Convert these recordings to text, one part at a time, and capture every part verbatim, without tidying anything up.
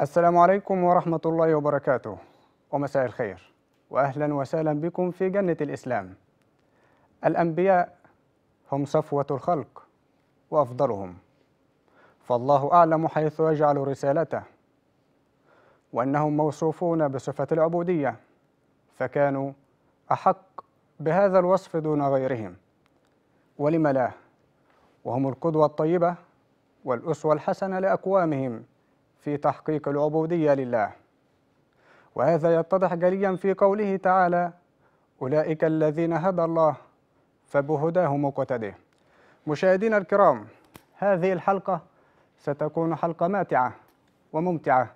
السلام عليكم ورحمة الله وبركاته ومساء الخير، وأهلا وسهلا بكم في جنة الإسلام. الأنبياء هم صفوة الخلق وأفضلهم، فالله أعلم حيث يجعل رسالته، وأنهم موصوفون بصفة العبودية فكانوا أحق بهذا الوصف دون غيرهم، ولم لا، وهم القدوة الطيبة والأسوة الحسنة لأقوامهم في تحقيق العبودية لله. وهذا يتضح جليا في قوله تعالى: أولئك الذين هدى الله فبهداه مقتده. مشاهدينا الكرام، هذه الحلقة ستكون حلقة ماتعة وممتعة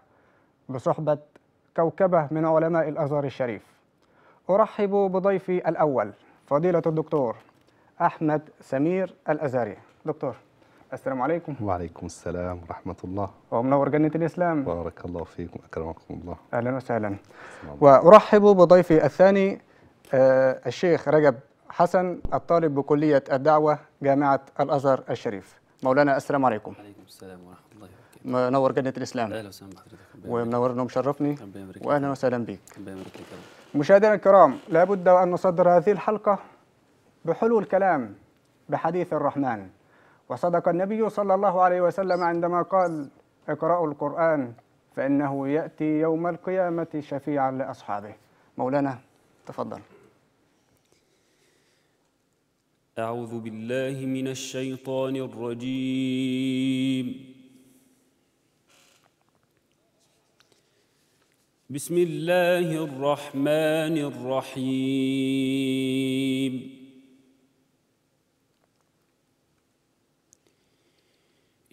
بصحبة كوكبة من علماء الأزهر الشريف. أرحب بضيفي الأول فضيلة الدكتور أحمد سمير الأزهري. دكتور، السلام عليكم. وعليكم السلام ورحمة الله، ومنور جنة الإسلام. بارك الله فيكم، أكرمكم الله. أهلا وسهلا. وأرحب بضيفي الثاني آه الشيخ رجب حسن، الطالب بكلية الدعوة جامعة الأزهر الشريف. مولانا، السلام عليكم. وعليكم السلام ورحمة الله وبركاته. منور جنة الإسلام. أهلا وسهلا بحضرتك، ومنورنا ومشرفني، وأهلا وسهلا بك. مشاهدينا الكرام، لابد أن نصدر هذه الحلقة بحلول كلام بحديث الرحمن. وصدق النبي صلى الله عليه وسلم عندما قال: اقرأوا القرآن فإنه يأتي يوم القيامة شفيعا لأصحابه. مولانا تفضل. أعوذ بالله من الشيطان الرجيم. بسم الله الرحمن الرحيم.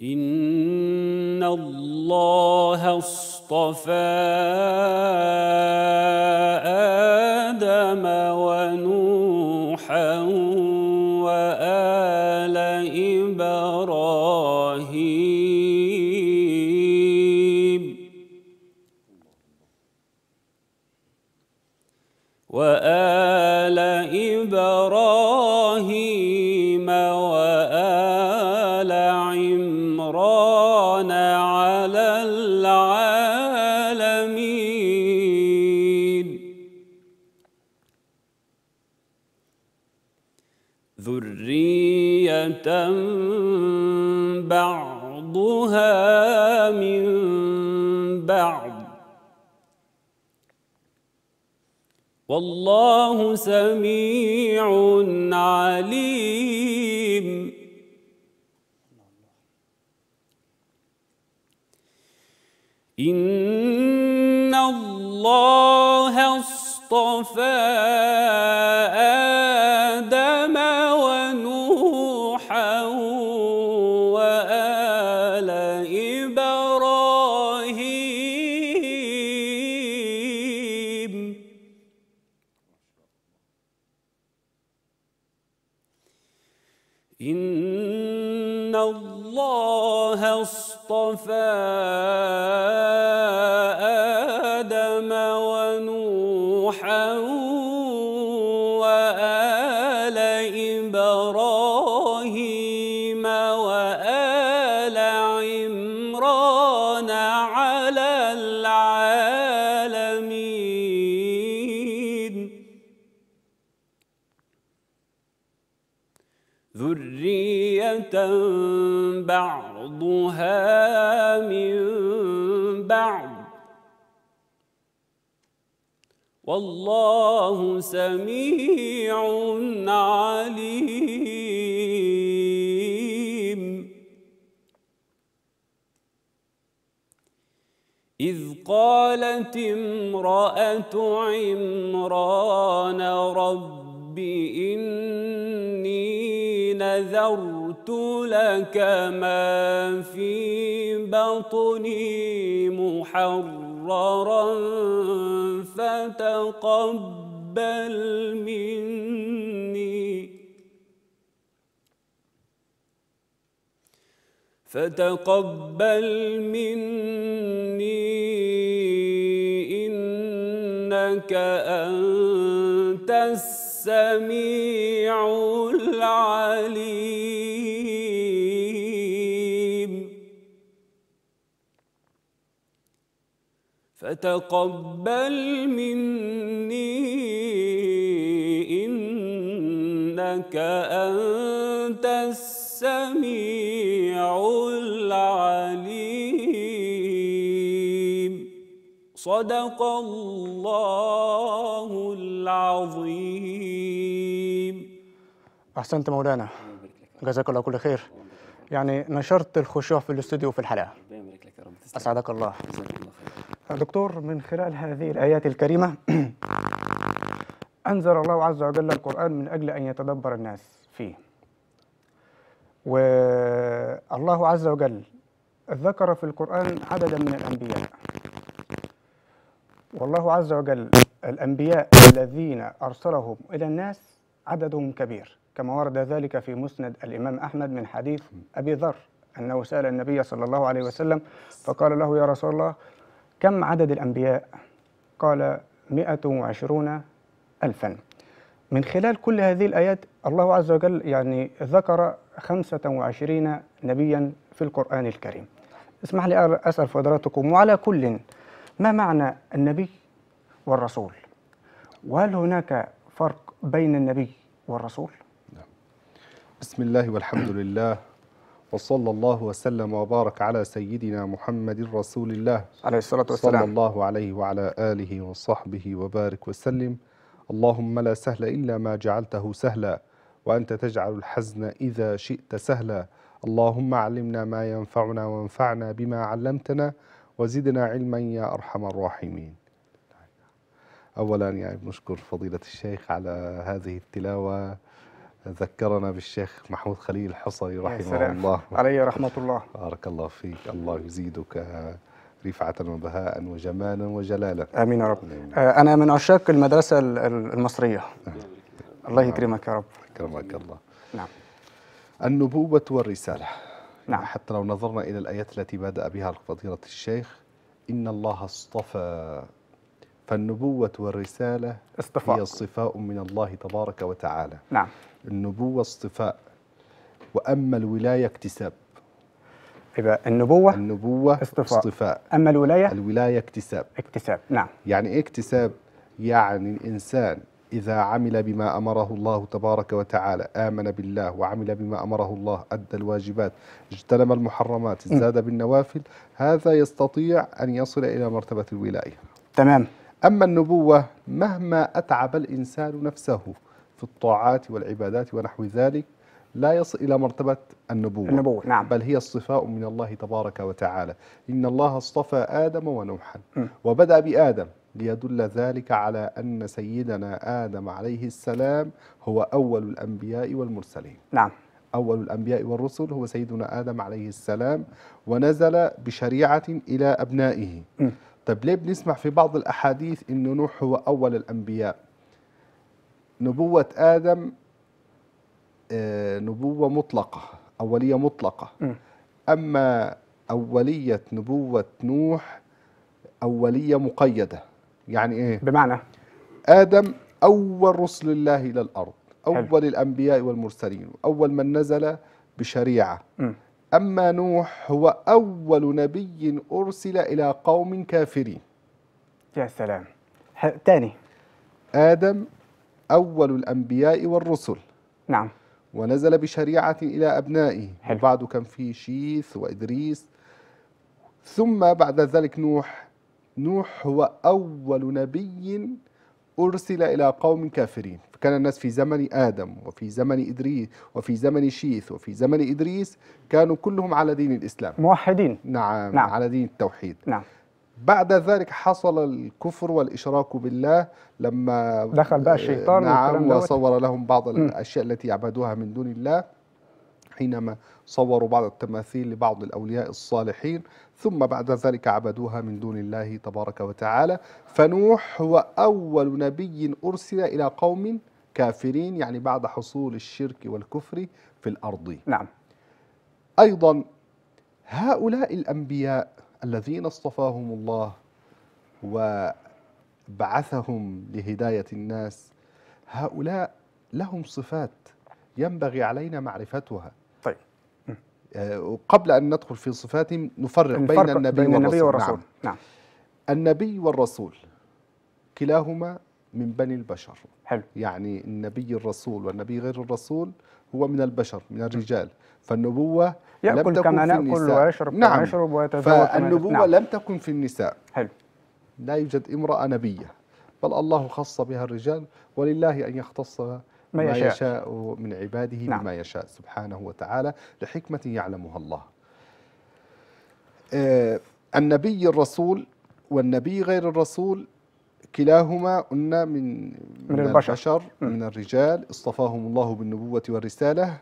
إن الله اصطفى آدم ونوحا وآل إبراهيم وآل إبراهيم وآل عمران على العالمين ذرية بعضها من بعض والله سميع عليم. إن الله اصطفى آدم ونوحا وآل إبراهيم إن الله اصطفى بعضها من بعض والله سميع عليم. إذ قالت امرأة عمران رب إني نذرت لك ما في بطني محررا فتقبل مني فتقبل مني إنك أنت السميع العليم. فتقبل مني إنك أنت السميع العليم. صدق الله العظيم. أحسنت مولانا، جزاك الله كل خير. يعني نشرت الخشوع في الاستوديو في الحلقة، أسعدك الله. دكتور، من خلال هذه الآيات الكريمة أنزل الله عز وجل القرآن من أجل أن يتدبر الناس فيه، والله عز وجل ذكر في القرآن عددا من الأنبياء، والله عز وجل الأنبياء الذين أرسلهم إلى الناس عددهم كبير، كما ورد ذلك في مسند الإمام أحمد من حديث أبي ذر أنه سأل النبي صلى الله عليه وسلم فقال له: يا رسول الله، كم عدد الأنبياء؟ قال: مئة وعشرون ألفا. من خلال كل هذه الآيات الله عز وجل يعني ذكر خمسة وعشرين نبيا في القرآن الكريم. اسمح لي أسأل فضلاتكم، وعلى كل، ما معنى النبي والرسول؟ وهل هناك فرق بين النبي والرسول؟ بسم الله والحمد لله، وصلى الله وسلم وبارك على سيدنا محمد رسول الله عليه الصلاة والسلام، صلى الله عليه وعلى آله وصحبه وبارك وسلم. اللهم لا سهل إلا ما جعلته سهلا، وأنت تجعل الحزن إذا شئت سهلا. اللهم علمنا ما ينفعنا وانفعنا بما علمتنا وزدنا علما يا أرحم الراحمين. أولا يعني نشكر فضيلة الشيخ على هذه التلاوة، ذكرنا بالشيخ محمود خليل الحصري رحمه الله عليه رحمة الله، بارك الله فيك، الله يزيدك رفعة وبهاء وجمالا وجلالا، آمين يا رب. أنا من عشاق المدرسة المصرية، الله يكرمك يا رب. يكرمك الله. نعم. النبوة والرسالة. نعم. حتى لو نظرنا إلى الآيات التي بدأ بها فضيلة الشيخ، إن الله اصطفى، فالنبوة والرسالة اصطفاء، هي اصطفاء من الله تبارك وتعالى. نعم. النبوة اصطفاء، وأما الولاية اكتساب. يبقى النبوة النبوة اصطفاء. اصطفاء، أما الولاية الولاية اكتساب. اكتساب، نعم. يعني إيه اكتساب؟ يعني الإنسان إذا عمل بما أمره الله تبارك وتعالى، آمن بالله وعمل بما أمره الله، أدى الواجبات، اجتنب المحرمات، ازداد بالنوافل، هذا يستطيع أن يصل إلى مرتبة الولاية. تمام. أما النبوة مهما أتعب الإنسان نفسه في الطاعات والعبادات ونحو ذلك لا يصل إلى مرتبة النبوة, النبوة. نعم. بل هي اصطفاء من الله تبارك وتعالى. إن الله اصطفى آدم ونوحا، م. وبدأ بآدم ليدل ذلك على أن سيدنا آدم عليه السلام هو أول الأنبياء والمرسلين. نعم. أول الأنبياء والرسل هو سيدنا آدم عليه السلام، ونزل بشريعة إلى أبنائه. م. طب ليه بنسمع في بعض الأحاديث أن نوح هو أول الأنبياء؟ نبوة آدم نبوة مطلقة، أولية مطلقة. م. أما أولية نبوة نوح أولية مقيدة. يعني إيه؟ بمعنى آدم أول رسل الله إلى الأرض، أول حلو. الأنبياء والمرسلين، أول من نزل بشريعة. م. أما نوح هو أول نبي أرسل إلى قوم كافرين. يا سلام. تاني، آدم أول الأنبياء والرسل. نعم. ونزل بشريعة إلى أبنائه، وبعده كان فيه شيث وإدريس، ثم بعد ذلك نوح. نوح هو أول نبي أرسل إلى قوم كافرين، فكان الناس في زمن آدم وفي زمن إدريس وفي زمن شيث وفي زمن إدريس كانوا كلهم على دين الإسلام، موحدين. نعم, نعم. على دين التوحيد. نعم. بعد ذلك حصل الكفر والإشراك بالله لما دخل بقى الشيطان. نعم. وصور لهم بعض الأشياء التي يعبدوها من دون الله، حينما صوروا بعض التماثيل لبعض الأولياء الصالحين، ثم بعد ذلك عبدوها من دون الله تبارك وتعالى. فنوح هو أول نبي أرسل إلى قوم كافرين، يعني بعد حصول الشرك والكفر في الأرض. نعم. أيضا هؤلاء الأنبياء الذين اصطفاهم الله وبعثهم لهداية الناس، هؤلاء لهم صفات ينبغي علينا معرفتها. طيب. قبل أن ندخل في صفاتهم نفرق بين النبي والرسول. نعم. النبي والرسول كلاهما من بني البشر. حلو. يعني النبي الرسول والنبي غير الرسول هو من البشر، من الرجال. فالنبوة لم تكن كما في النساء. نعم. فالنبوة نعم. لم تكن في النساء. حلو. لا يوجد امرأة نبية، بل الله خص بها الرجال، ولله أن يختص ما يشاء. يشاء من عباده نعم. بما يشاء سبحانه وتعالى لحكمة يعلمها الله. آه النبي الرسول والنبي غير الرسول كلاهما قلنا من, من البشر, البشر من الرجال اصطفاهم الله بالنبوة والرسالة.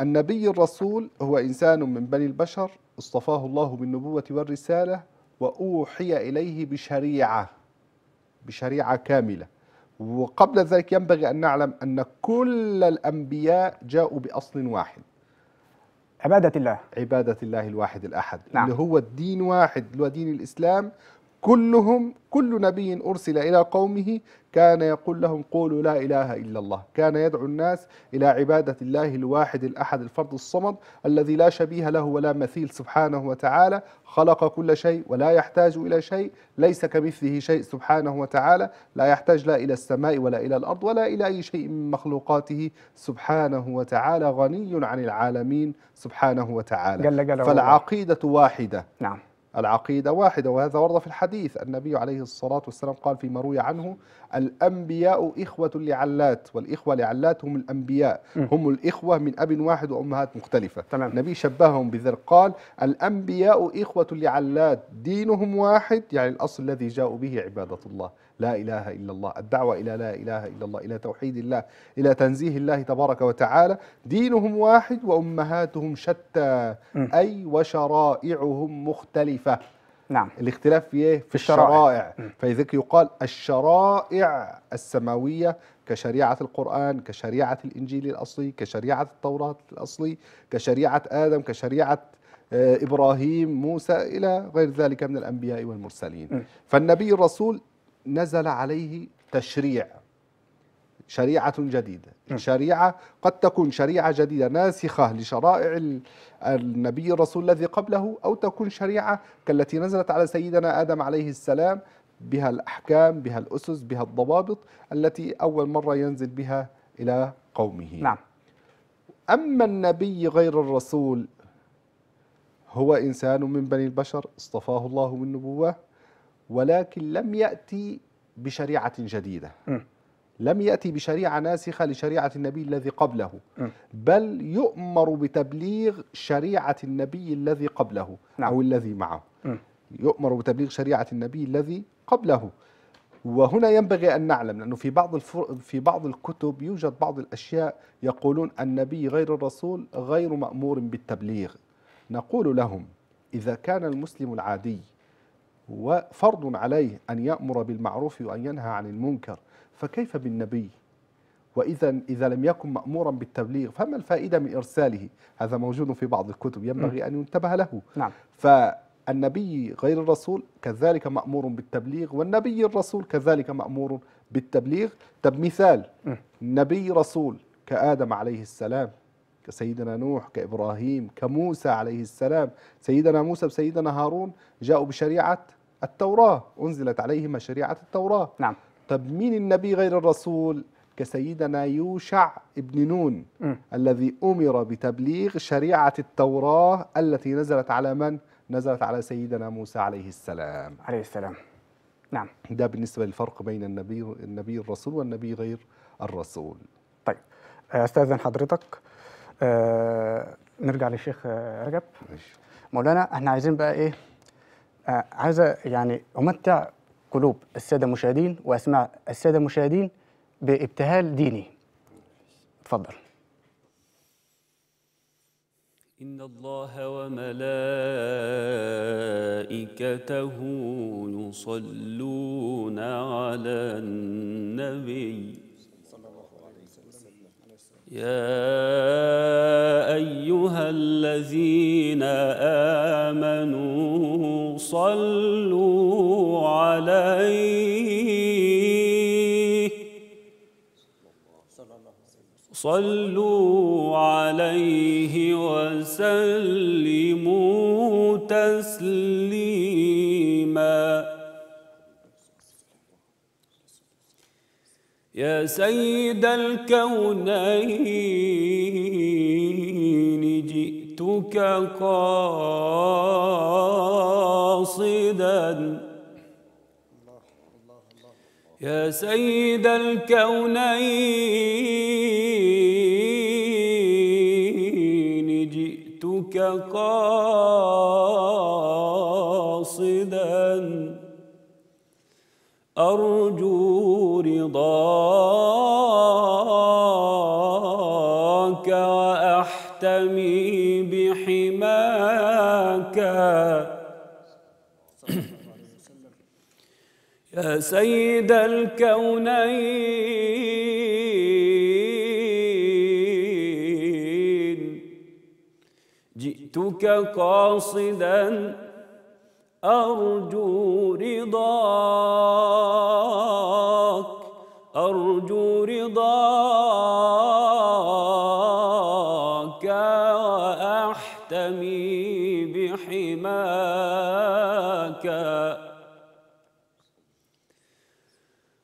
النبي الرسول هو إنسان من بني البشر اصطفاه الله بالنبوة والرسالة، وأوحي إليه بشريعة بشريعة كاملة. وقبل ذلك ينبغي أن نعلم أن كل الأنبياء جاءوا بأصل واحد، عبادة الله، عبادة الله الواحد الأحد نعم. اللي هو الدين واحد، اللي هو دين الإسلام. كلهم كل نبي أرسل إلى قومه كان يقول لهم قولوا لا إله إلا الله، كان يدعو الناس إلى عبادة الله الواحد الأحد الفرد الصمد الذي لا شبيه له ولا مثيل سبحانه وتعالى، خلق كل شيء ولا يحتاج إلى شيء، ليس كمثله شيء سبحانه وتعالى، لا يحتاج لا إلى السماء ولا إلى الأرض ولا إلى أي شيء من مخلوقاته سبحانه وتعالى، غني عن العالمين سبحانه وتعالى. جل جل فالعقيدة واحدة نعم، العقيدة واحدة. وهذا ورد في الحديث، النبي عليه الصلاة والسلام قال فيما روي عنه الأنبياء إخوة لعلات، والإخوة لعلات هم الأنبياء، هم الإخوة من أب واحد وأمهات مختلفة. تمام. النبي شبههم بذلك قال الأنبياء إخوة لعلات دينهم واحد، يعني الأصل الذي جاءوا به عبادة الله، لا إله إلا الله، الدعوة إلى لا إله إلا الله، إلى توحيد الله، إلى تنزيه الله تبارك وتعالى. دينهم واحد وأمهاتهم شتى أي وشرائعهم مختلفة نعم. الاختلاف في, في الشرائع. فإذاك يقال الشرائع السماوية كشريعة القرآن، كشريعة الإنجيل الأصلي، كشريعة التوراة الأصلي، كشريعة آدم، كشريعة إبراهيم موسى، إلى غير ذلك من الأنبياء والمرسلين م. فالنبي الرسول نزل عليه تشريع، شريعة جديدة، شريعة قد تكون شريعة جديدة ناسخة لشرائع النبي الرسول الذي قبله، أو تكون شريعة كالتي نزلت على سيدنا آدم عليه السلام، بها الأحكام، بها الأسس، بها الضوابط التي أول مرة ينزل بها إلى قومه نعم. أما النبي غير الرسول هو إنسان من بني البشر اصطفاه الله بالنبوة، ولكن لم يأتي بشريعة جديدة م. لم يأتي بشريعة ناسخة لشريعة النبي الذي قبله م. بل يؤمر بتبليغ شريعة النبي الذي قبله نعم. أو الذي معه م. يؤمر بتبليغ شريعة النبي الذي قبله. وهنا ينبغي أن نعلم، لأنه في بعض الفر... في بعض الكتب يوجد بعض الأشياء يقولون النبي غير الرسول غير مأمور بالتبليغ. نقول لهم إذا كان المسلم العادي وفرض عليه أن يأمر بالمعروف وأن ينهى عن المنكر، فكيف بالنبي؟ وإذا إذا لم يكن مأمورا بالتبليغ فما الفائدة من إرساله؟ هذا موجود في بعض الكتب ينبغي أن ينتبه له نعم. فالنبي غير الرسول كذلك مأمور بالتبليغ، والنبي الرسول كذلك مأمور بالتبليغ. طب مثال نبي رسول كآدم عليه السلام، كسيدنا نوح، كإبراهيم، كموسى عليه السلام، سيدنا موسى وسيدنا هارون جاءوا بشريعة التوراة، أنزلت عليهما شريعة التوراة نعم. طب مين النبي غير الرسول كسيدنا يوشع ابن نون م. الذي أمر بتبليغ شريعة التوراة التي نزلت على من؟ نزلت على سيدنا موسى عليه السلام عليه السلام نعم. ده بالنسبة للفرق بين النبي النبي الرسول والنبي غير الرسول. طيب أستاذن حضرتك آه نرجع للشيخ آه رجب مولانا. احنا عايزين بقى ايه آه عايزه يعني امتع قلوب الساده المشاهدين واسمع الساده المشاهدين بابتهال ديني. اتفضل. ان الله وملائكته يصلون على النبي يا أيها الذين آمنوا صلوا عليه صلوا عليه وسلموا تسليما. يا سيد الكونين جئتك قاصدا يا سيد الكونين جئتك قاصدا أرجو رضاك وأحتمي بحماك يا سيد الكونين جئتك قاصدا أرجو رضاك أرجو رضاك وأحتمي بحماك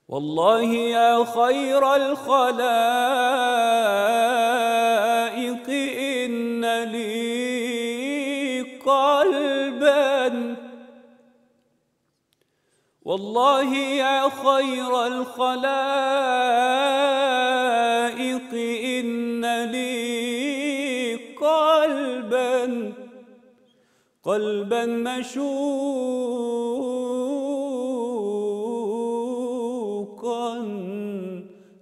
والله يا خير الخلائق إن لي قلبا والله يا خير الخلائق إن لي قلبا قلبا مشوقا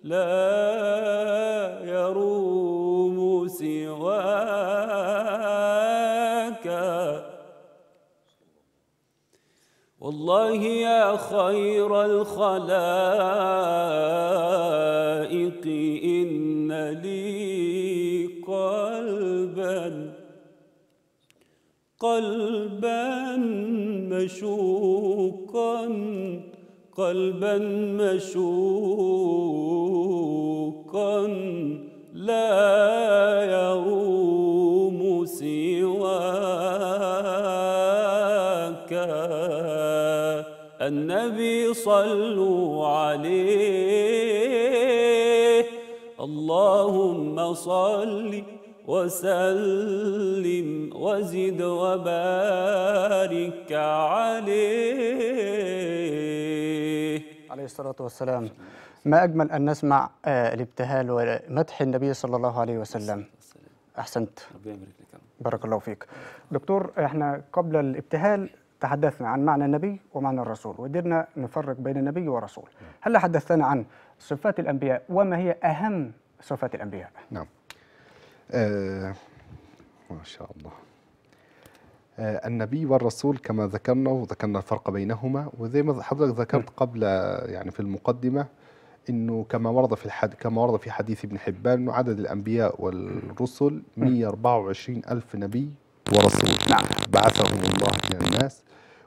لا يروم سواك والله يا خير الخلائق إن لي قلبا قلبا مشوقا قلبا مشوقا لا يروم سواك النبي صلوا عليه اللهم صل وسلم وزد وبارك عليه عليه الصلاة والسلام. ما أجمل أن نسمع الابتهال ومدح النبي صلى الله عليه وسلم. أحسنت، بارك الله فيك دكتور. احنا قبل الابتهال تحدثنا عن معنى النبي ومعنى الرسول، وقدرنا نفرق بين النبي والرسول. هلا حدثنا عن صفات الأنبياء، وما هي أهم صفات الأنبياء؟ نعم. آه ما شاء الله. آه النبي والرسول كما ذكرنا، وذكرنا الفرق بينهما، وزي ما حضرتك ذكرت قبل يعني في المقدمة إنه كما ورد في الحد كما ورد في حديث ابن حبان إنه عدد الأنبياء والرسل مئة وأربعة وعشرين ألف نبي ورسول. نعم. بعثهم الله إلى الناس.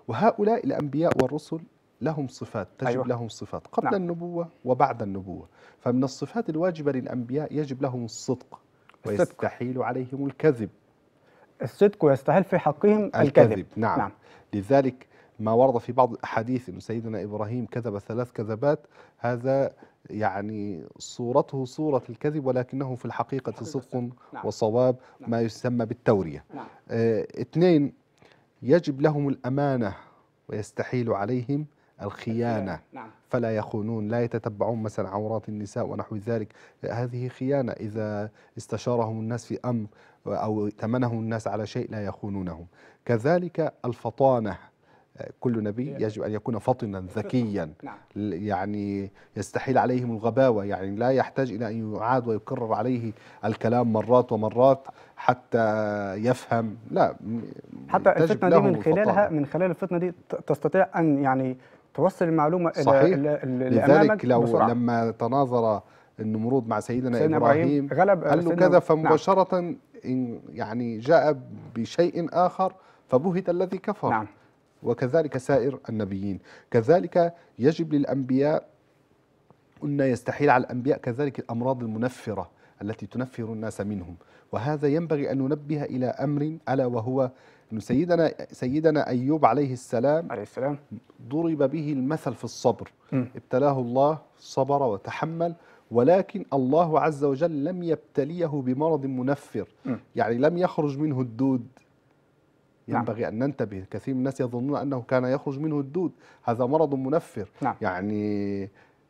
وهؤلاء الأنبياء والرسل لهم صفات، تجب أيوة. لهم صفات قبل نعم. النبوة وبعد النبوة. فمن الصفات الواجبة للأنبياء يجب لهم الصدق، الصدق. ويستحيل عليهم الكذب. الصدق ويستحيل في حقهم الكذب, الكذب. نعم. نعم. لذلك ما ورد في بعض الأحاديث أن سيدنا إبراهيم كذب ثلاث كذبات، هذا يعني صورته صورة الكذب، ولكنه في الحقيقة صدق نعم. وصواب نعم. ما يسمى بالتورية. نعم. اه اثنين، يجب لهم الأمانة ويستحيل عليهم الخيانة. نعم. فلا يخونون، لا يتتبعون مثلا عورات النساء ونحو ذلك، هذه خيانة. إذا استشارهم الناس في أمر أو ائتمنهم الناس على شيء لا يخونونهم. كذلك الفطانة، كل نبي يجب أن يكون فطنا ذكيا. نعم. يعني يستحيل عليهم الغباوة، يعني لا يحتاج إلى أن يعاد ويكرر عليه الكلام مرات ومرات حتى يفهم، لا، حتى الفتنة دي من خلالها الفطنة. من خلال الفتنة دي تستطيع أن يعني توصل المعلومة إلى لذلك لو بسرعة. لما تناظر النمرود مع سيدنا, سيدنا إبراهيم غلب قال له كذا، فمباشرة نعم. إن يعني جاء بشيء آخر فبهت الذي كفر. نعم. وكذلك سائر النبيين. كذلك يجب للأنبياء أن يستحيل على الأنبياء كذلك الأمراض المنفرة التي تنفر الناس منهم، وهذا ينبغي أن ننبه إلى أمر، ألا وهو أنه سيدنا سيدنا أيوب عليه السلام عليه السلام ضرب به المثل في الصبر، م. ابتلاه الله صبر وتحمل، ولكن الله عز وجل لم يبتليه بمرض منفر، م. يعني لم يخرج منه الدود. نعم. ينبغي أن ننتبه، كثير من الناس يظنون أنه كان يخرج منه الدود، هذا مرض منفر. نعم. يعني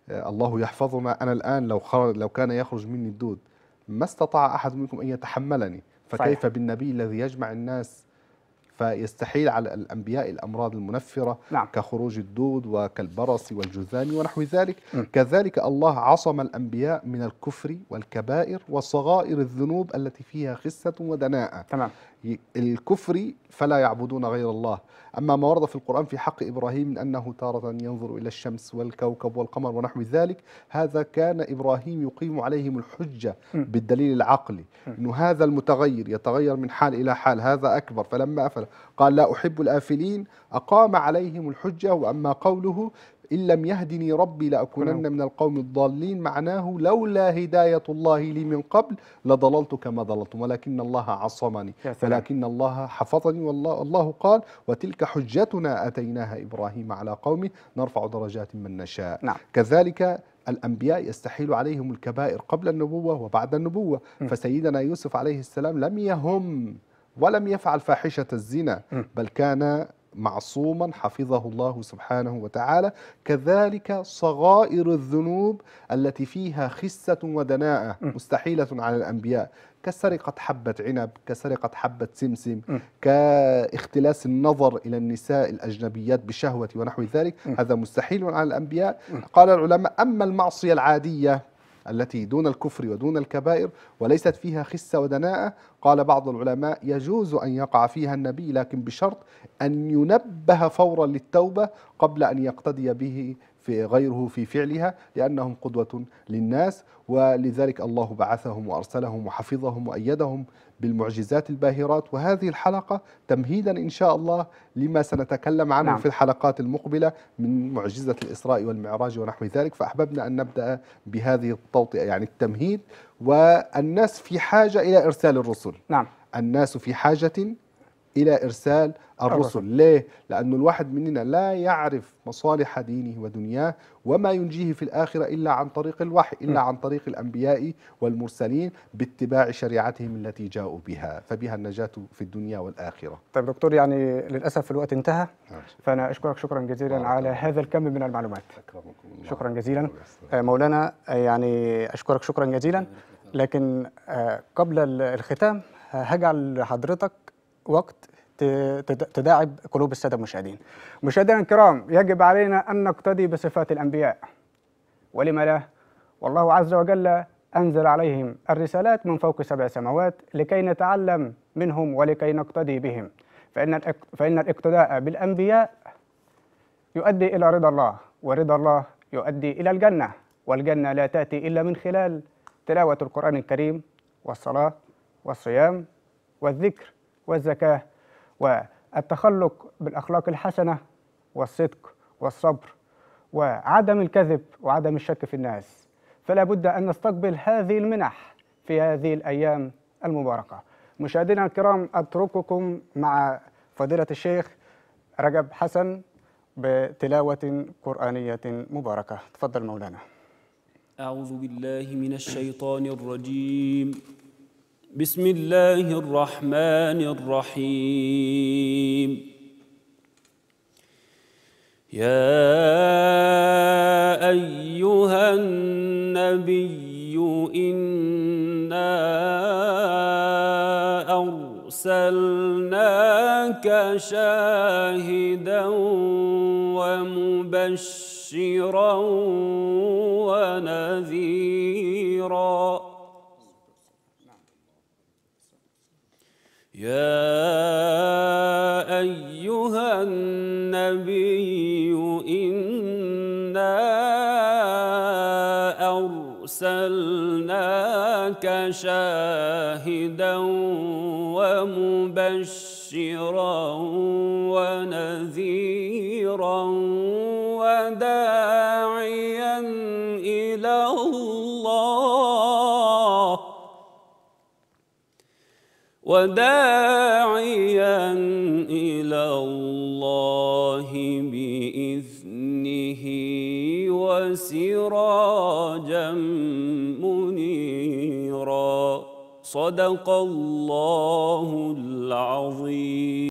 الله يحفظنا، أنا الآن لو خرج لو كان يخرج مني الدود ما استطاع أحد منكم أن يتحملني، فكيف صحيح. بالنبي الذي يجمع الناس، فيستحيل على الأنبياء الأمراض المنفرة. نعم. كخروج الدود وكالبرص والجذام ونحو ذلك. م. كذلك الله عصم الأنبياء من الكفر والكبائر وصغائر الذنوب التي فيها خسة ودناءة. تمام. الكفر فلا يعبدون غير الله، أما ما ورد في القرآن في حق إبراهيم من أنه تارة ينظر إلى الشمس والكوكب والقمر ونحو ذلك، هذا كان إبراهيم يقيم عليهم الحجة م. بالدليل العقلي، أنه هذا المتغير يتغير من حال إلى حال، هذا أكبر فلما أفل قال لا أحب الآفلين، أقام عليهم الحجة. وأما قوله إن لم يهدني ربي لأكونن من القوم الضالين، معناه لولا هداية الله لي من قبل لضللت كما ضللتم، ولكن الله عصمني ولكن الله حفظني، والله الله قال وتلك حجتنا أتيناها إبراهيم على قومه نرفع درجات من نشاء. نعم. كذلك الأنبياء يستحيل عليهم الكبائر قبل النبوة وبعد النبوة، م. فسيدنا يوسف عليه السلام لم يهم ولم يفعل فاحشة الزنا، م. بل كان معصوما حفظه الله سبحانه وتعالى. كذلك صغائر الذنوب التي فيها خسة ودناءة مستحيلة على الأنبياء، كسرقة حبة عنب، كسرقة حبة سمسم، م. كاختلاس النظر إلى النساء الأجنبيات بشهوة ونحو ذلك، م. هذا مستحيل على الأنبياء. م. قال العلماء أما المعصية العادية التي دون الكفر ودون الكبائر وليست فيها خسة ودناءة، قال بعض العلماء يجوز أن يقع فيها النبي، لكن بشرط أن ينبه فورا للتوبة قبل أن يقتدي به في غيره في فعلها، لأنهم قدوة للناس، ولذلك الله بعثهم وأرسلهم وحفظهم وأيدهم بالمعجزات الباهرات. وهذه الحلقة تمهيدا إن شاء الله لما سنتكلم عنه. نعم. في الحلقات المقبلة من معجزة الإسراء والمعراج ونحو ذلك، فأحببنا أن نبدأ بهذه التوطئة يعني التمهيد. والناس في حاجة إلى إرسال الرسل. نعم. الناس في حاجة إلى إرسال الرسل. ليه؟ لأن الواحد مننا لا يعرف مصالح دينه ودنياه وما ينجيه في الآخرة إلا عن طريق الوحي، إلا عن طريق الأنبياء والمرسلين باتباع شريعتهم التي جاءوا بها، فبها النجاة في الدنيا والآخرة. طيب دكتور، يعني للأسف الوقت انتهى، فأنا أشكرك شكرا جزيلا على هذا الكم من المعلومات. شكرا جزيلا مولانا، يعني أشكرك شكرا جزيلا. لكن قبل الختام هجعل حضرتك وقت تداعب قلوب السادة المشاهدين. مشاهدينا الكرام، يجب علينا أن نقتدي بصفات الأنبياء، ولما لا؟ والله عز وجل أنزل عليهم الرسالات من فوق سبع سماوات لكي نتعلم منهم ولكي نقتدي بهم، فإن فإن الاقتداء بالأنبياء يؤدي إلى رضا الله، ورضا الله يؤدي إلى الجنة، والجنة لا تأتي إلا من خلال تلاوة القرآن الكريم والصلاة والصيام والذكر والزكاة والتخلق بالأخلاق الحسنة والصدق والصبر وعدم الكذب وعدم الشك في الناس. فلا بد أن نستقبل هذه المنح في هذه الأيام المباركة. مشاهدينا الكرام، أترككم مع فضيلة الشيخ رجب حسن بتلاوة قرآنية مباركة. تفضل مولانا. أعوذ بالله من الشيطان الرجيم. بسم الله الرحمن الرحيم. يا أيها النبي إنا أرسلناك شاهدا ومبشرا ونذيرا. يا أيها النبي إنا أرسلناك شاهدا ومبشرا ونذيرا وداعيا إلى الله وداعيا إلى الله بإذنه وسراجا منيرا. صدق الله العظيم.